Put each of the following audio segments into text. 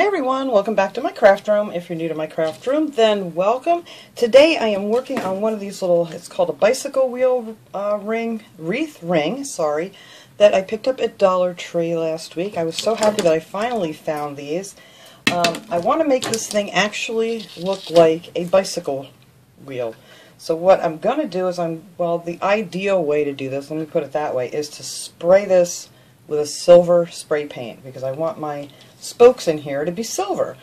Hi everyone, welcome back to my craft room. If you're new to my craft room, then welcome. Today I am working on one of these little, it's called a bicycle wheel wreath ring, that I picked up at Dollar Tree last week. I was so happy that I finally found these. I want to make this thing actually look like a bicycle wheel. So what I'm going to do is the ideal way to do this, let me put it that way, is to spray this with a silver spray paint because I want my spokes in here to be silver.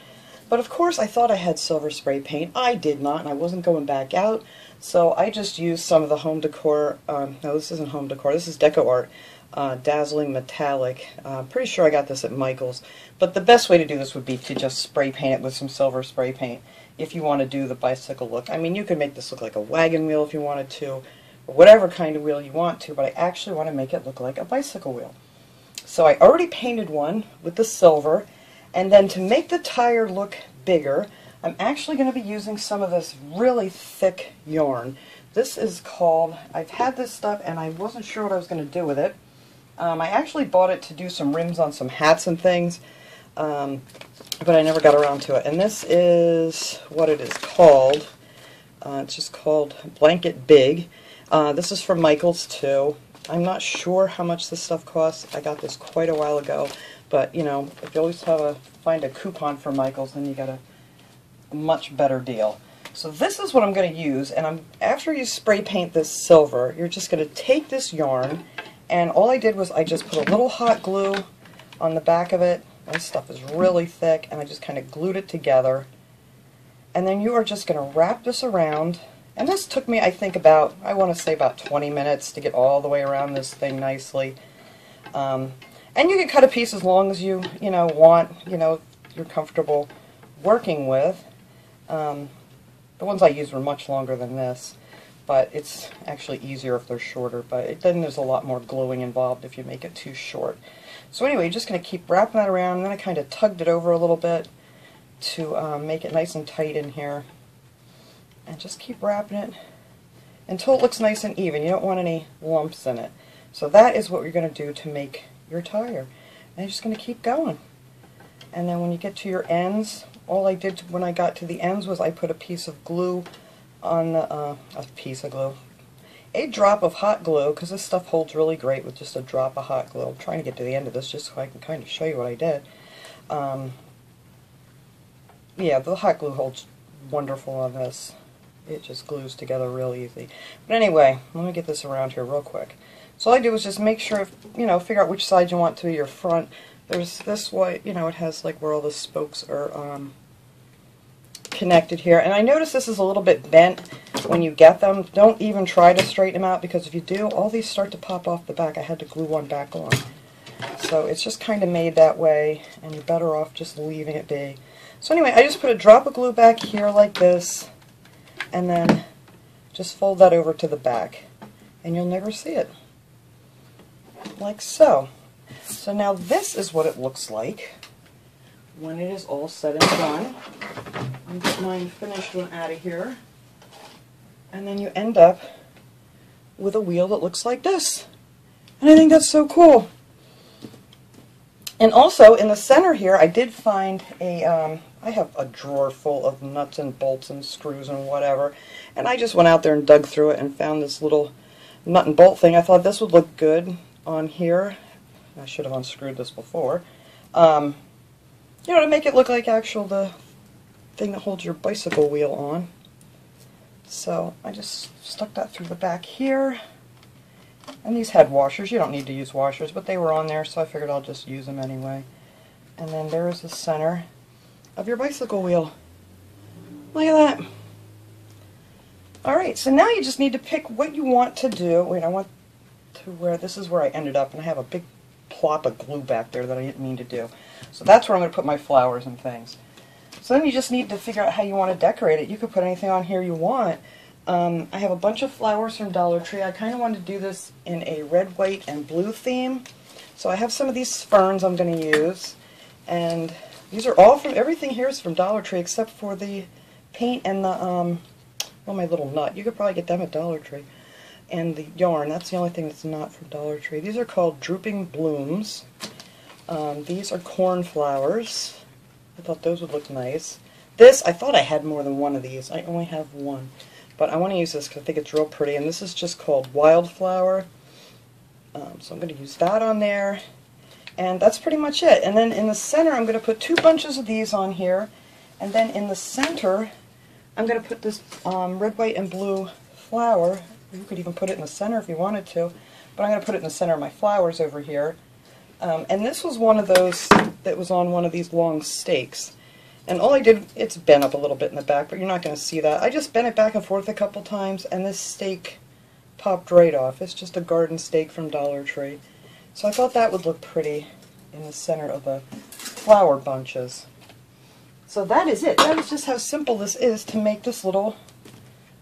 But of course I thought I had silver spray paint. I did not, and I wasn't going back out, so I just used some of the home decor, no, this isn't home decor, this is DecoArt Dazzling Metallic. I'm pretty sure I got this at Michael's, but the best way to do this would be to just spray paint it with some silver spray paint if you want to do the bicycle look. I mean, you could make this look like a wagon wheel if you wanted to, or whatever kind of wheel you want to, but I actually want to make it look like a bicycle wheel. So I already painted one with the silver, and then to make the tire look bigger, I'm actually going to be using some of this really thick yarn. This is called, I've had this stuff and I wasn't sure what I was going to do with it. I actually bought it to do some rims on some hats and things, but I never got around to it. And this is what it is called. It's just called Blanket Big. This is from Michael's too. I'm not sure how much this stuff costs. I got this quite a while ago, but you know, if you always find a coupon for Michael's, then you get a much better deal. So this is what I'm going to use, and after you spray paint this silver, you're just going to take this yarn, and all I did was I just put a little hot glue on the back of it. This stuff is really thick, and I just kind of glued it together. And then you are just going to wrap this around. And this took me, I think, about 20 minutes to get all the way around this thing nicely. And you can cut a piece as long as you want, you're comfortable working with. The ones I used were much longer than this, but it's actually easier if they're shorter. But then there's a lot more gluing involved if you make it too short. So anyway, you're just going to keep wrapping that around. And then I kind of tugged it over a little bit to make it nice and tight in here. And just keep wrapping it until it looks nice and even. You don't want any lumps in it. So that is what you're going to do to make your tire. And you're just going to keep going. And then when you get to your ends, all I did when I got to the ends was I put a drop of hot glue, because this stuff holds really great with just a drop of hot glue. I'm trying to get to the end of this just so I can kind of show you what I did. Yeah, the hot glue holds wonderful on this. It just glues together real easy. But anyway, let me get this around here real quick. So all I do is just make sure, figure out which side you want to be your front. There's this way, it has like where all the spokes are connected here. And I notice this is a little bit bent when you get them. Don't even try to straighten them out, because if you do, all these start to pop off the back. I had to glue one back on. So it's just kind of made that way, and you're better off just leaving it be. So anyway, I just put a drop of glue back here like this, and then just fold that over to the back, and you'll never see it, like so. So now this is what it looks like when it is all said and done. I'll get my finished one out of here, and then you end up with a wheel that looks like this, and I think that's so cool. And also in the center here, I did find I have a drawer full of nuts and bolts and screws and whatever, and I just went out there and dug through it and found this little nut and bolt thing. I thought this would look good on here. I should have unscrewed this before. To make it look like the thing that holds your bicycle wheel on. So I just stuck that through the back here. And these had washers. You don't need to use washers, but they were on there, so I figured I'll just use them anyway. And then there is the center of your bicycle wheel. Look at that. Alright, so now you just need to pick what you want to do. Wait, I want to where this is where I ended up, and I have a big plop of glue back there that I didn't mean to do. So that's where I'm going to put my flowers and things. So then you just need to figure out how you want to decorate it. You could put anything on here you want. I have a bunch of flowers from Dollar Tree. I kind of wanted to do this in a red, white, and blue theme. So I have some of these ferns I'm going to use. And these are all from, everything here is from Dollar Tree except for the paint and the, my little nut. You could probably get them at Dollar Tree. And the yarn, that's the only thing that's not from Dollar Tree. These are called Drooping Blooms. These are cornflowers. I thought those would look nice. This, I thought I had more than one of these. I only have one. But I want to use this because I think it's real pretty. And this is just called Wildflower. So I'm going to use that on there. And that's pretty much it. And then in the center, I'm going to put two bunches of these on here. And then in the center, I'm going to put this red, white, and blue flower. You could even put it in the center if you wanted to. But I'm going to put it in the center of my flowers over here. And this was one of those that was on one of these long stakes. And all I did, it's bent up a little bit in the back, but you're not going to see that. I just bent it back and forth a couple times, and this stake popped right off. It's just a garden stake from Dollar Tree. So I thought that would look pretty in the center of the flower bunches. So that is it. That is just how simple this is to make this little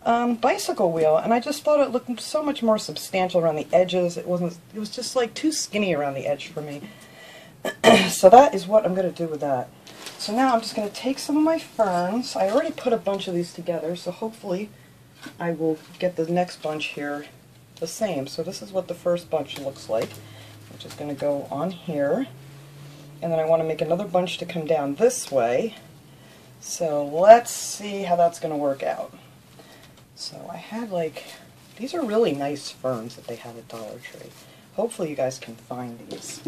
bicycle wheel. And I just thought it looked so much more substantial around the edges. It wasn't. It was just like too skinny around the edge for me. So that is what I'm going to do with that. So now I'm just going to take some of my ferns. I already put a bunch of these together, so hopefully I will get the next bunch here the same. So this is what the first bunch looks like, which is going to go on here. And then I want to make another bunch to come down this way. So let's see how that's going to work out. So I had like, these are really nice ferns that they have at Dollar Tree. Hopefully you guys can find these.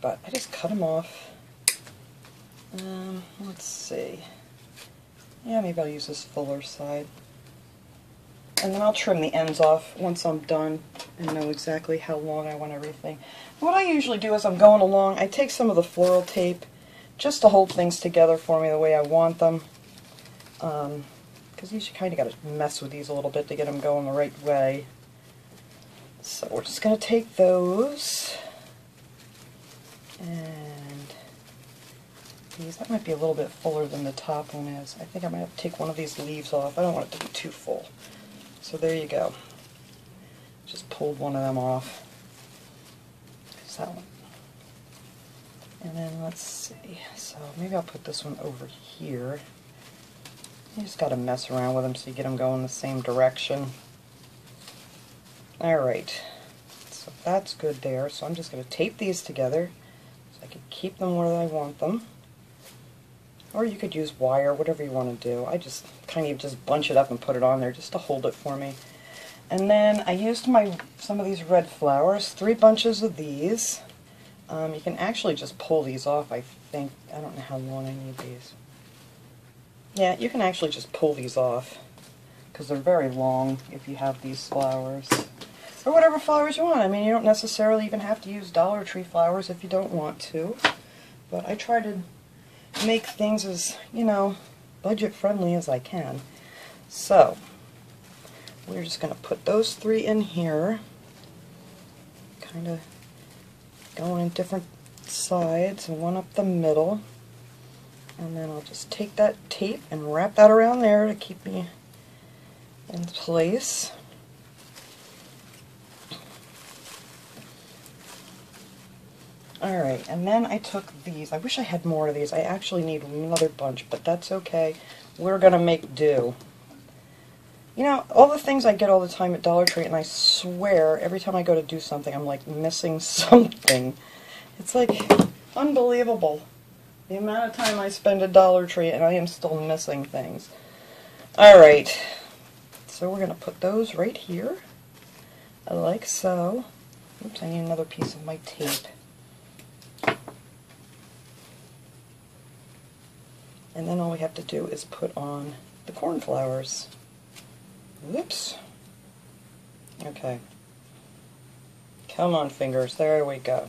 But I just cut them off. Let's see. Yeah, maybe I'll use this fuller side. And then I'll trim the ends off once I'm done and know exactly how long I want everything. What I usually do as I'm going along, I take some of the floral tape just to hold things together for me the way I want them. Because you kind of got to mess with these a little bit to get them going the right way. So we're just going to take those. And these, that might be a little bit fuller than the top one is. I think I might have to take one of these leaves off. I don't want it to be too full. So there you go. Just pulled one of them off. So, and then let's see. So maybe I'll put this one over here. You just got to mess around with them so you get them going the same direction. Alright, so that's good there. So I'm just going to tape these together so I can keep them where I want them. Or you could use wire, whatever you want to do. I just kind of just bunch it up and put it on there just to hold it for me. And then I used some of these red flowers, three bunches of these. You can actually just pull these off, I think. I don't know how long I need these. Yeah, you can actually just pull these off because they're very long if you have these flowers. Or whatever flowers you want. I mean, you don't necessarily even have to use Dollar Tree flowers if you don't want to. But I try to make things as, you know, budget-friendly as I can. So, we're just going to put those three in here. Kind of going in different sides, one up the middle. And then I'll just take that tape and wrap that around there to keep me in place. Alright, and then I took these. I wish I had more of these. I actually need another bunch, but that's okay. We're going to make do. You know, all the things I get all the time at Dollar Tree, and I swear every time I go to do something, I'm like missing something. It's like unbelievable. The amount of time I spend at Dollar Tree and I am still missing things. Alright, so we're going to put those right here, like so. Oops, I need another piece of my tape. And then all we have to do is put on the cornflowers. Whoops. Okay. Come on, fingers. There we go.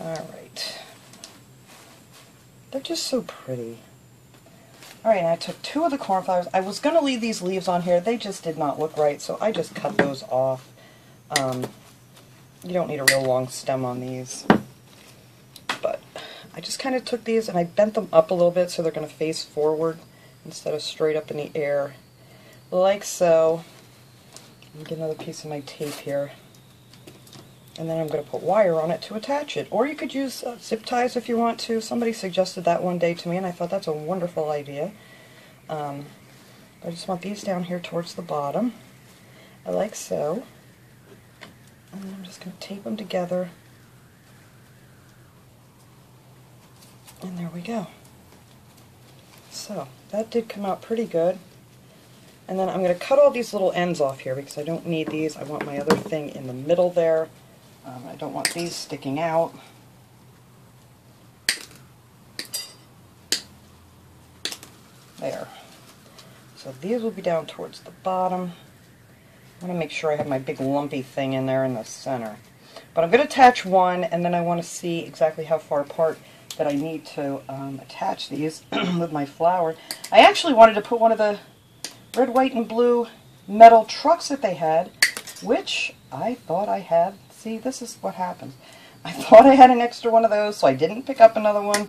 Alright. They're just so pretty. Alright, I took two of the cornflowers. I was going to leave these leaves on here. They just did not look right, so I just cut those off. You don't need a real long stem on these. But I just kind of took these and I bent them up a little bit so they're going to face forward instead of straight up in the air. Like so. Let me get another piece of my tape here. And then I'm going to put wire on it to attach it. Or you could use zip ties if you want to. Somebody suggested that one day to me, and I thought that's a wonderful idea. I just want these down here towards the bottom, like so. And I'm just going to tape them together. And there we go. So that did come out pretty good. And then I'm going to cut all these little ends off here because I don't need these. I want my other thing in the middle there. I don't want these sticking out. There. So these will be down towards the bottom. I want to make sure I have my big lumpy thing in there in the center. But I'm going to attach one, and then I want to see exactly how far apart that I need to attach these with my flower. I actually wanted to put one of the red, white, and blue metal trucks that they had, which I thought I had. See, this is what happens. I thought I had an extra one of those, so I didn't pick up another one.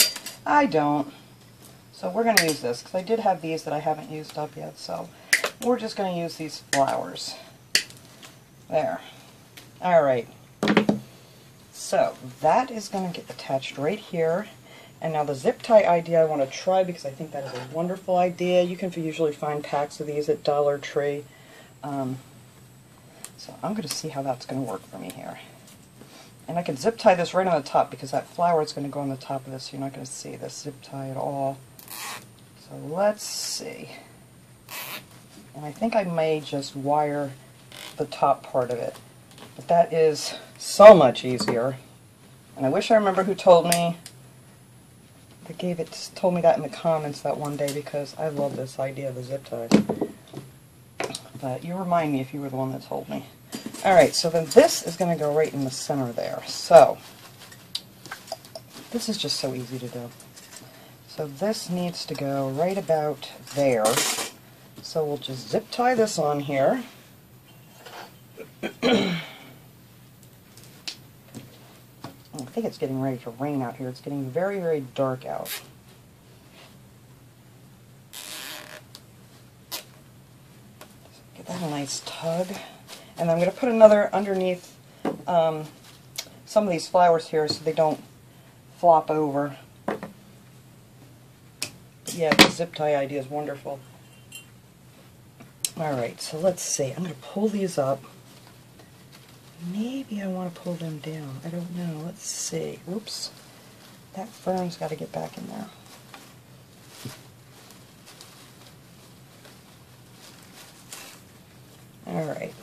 I don't. So we're going to use this, because I did have these that I haven't used up yet. So we're just going to use these flowers. There. All right. So that is going to get attached right here. And now the zip tie idea I want to try because I think that is a wonderful idea. You can usually find packs of these at Dollar Tree. So I'm going to see how that's going to work for me here. And I can zip tie this right on the top because that flower is going to go on the top of this. So you're not going to see this zip tie at all. So let's see. And I think I may just wire the top part of it. But that is so much easier. And I wish I remember who told me. They told me that in the comments that one day because I love this idea of the zip ties. But you remind me if you were the one that told me. Alright, so then this is going to go right in the center there. So, this is just so easy to do. So this needs to go right about there. So we'll just zip tie this on here. I think it's getting ready to rain out here. It's getting very, very dark out. So give that a nice tug. And I'm going to put another underneath some of these flowers here so they don't flop over. But yeah, the zip tie idea is wonderful. Alright, so let's see. I'm going to pull these up. Maybe I want to pull them down. I don't know. Let's see. Oops. That fern's got to get back in there. Alright.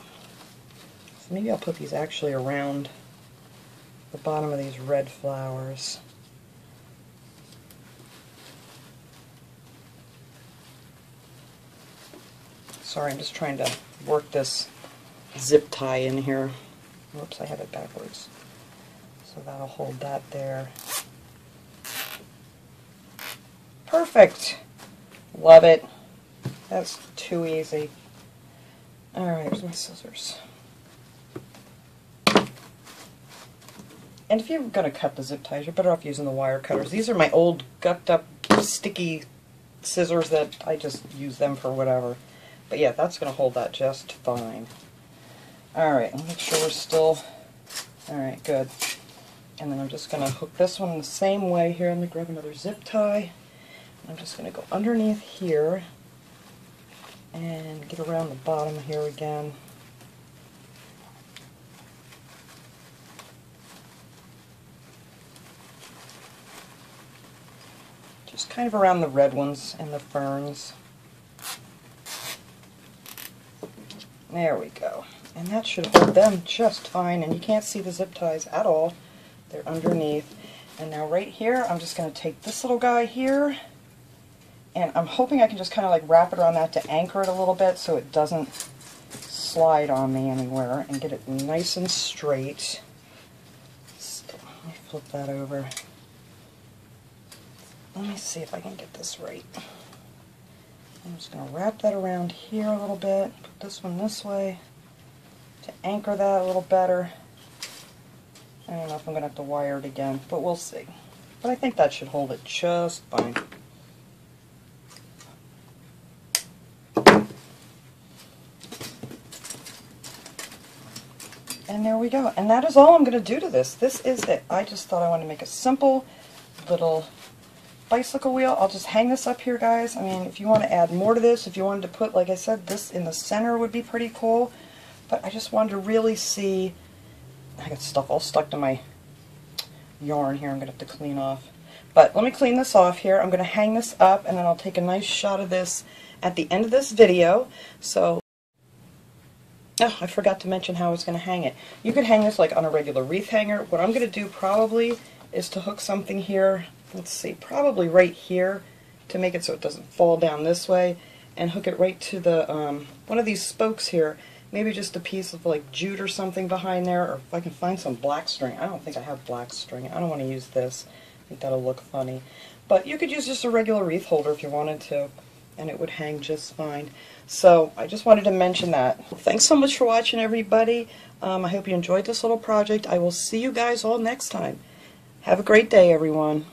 So maybe I'll put these actually around the bottom of these red flowers. Sorry, I'm just trying to work this zip tie in here. Whoops, I have it backwards. So that'll hold that there. Perfect! Love it. That's too easy. Alright, here's my scissors. And if you're going to cut the zip ties, you're better off using the wire cutters. These are my old, gucked up, sticky scissors that I just use them for whatever. But yeah, that's going to hold that just fine. Alright, I'll make sure we're still... Alright, good. And then I'm just going to hook this one the same way here. I'm going to grab another zip tie. And I'm just going to go underneath here and get around the bottom here again. Just kind of around the red ones and the ferns. There we go. And that should hold them just fine, and you can't see the zip ties at all. They're underneath. And now right here, I'm just going to take this little guy here, and I'm hoping I can just kind of like wrap it around that to anchor it a little bit so it doesn't slide on me anywhere, and get it nice and straight. So let me flip that over. Let me see if I can get this right. I'm just going to wrap that around here a little bit, put this one this way, to anchor that a little better. I don't know if I'm going to have to wire it again, but we'll see. But I think that should hold it just fine. And there we go. And that is all I'm going to do to this. This is it. I just thought I wanted to make a simple little bicycle wheel. I'll just hang this up here, guys. I mean, if you want to add more to this, if you wanted to put, like I said, this in the center would be pretty cool. But I just wanted to really see, I got stuff all stuck to my yarn here I'm going to have to clean off. But let me clean this off here. I'm going to hang this up, and then I'll take a nice shot of this at the end of this video. So, oh, I forgot to mention how I was going to hang it. You could hang this like on a regular wreath hanger. What I'm going to do probably is to hook something here, let's see, probably right here, to make it so it doesn't fall down this way, and hook it right to the one of these spokes here. Maybe just a piece of like jute or something behind there, or if I can find some black string. I don't think I have black string. I don't want to use this. I think that'll look funny. But you could use just a regular wreath holder if you wanted to, and it would hang just fine. So I just wanted to mention that. Well, thanks so much for watching, everybody. I hope you enjoyed this little project. I will see you guys all next time. Have a great day, everyone.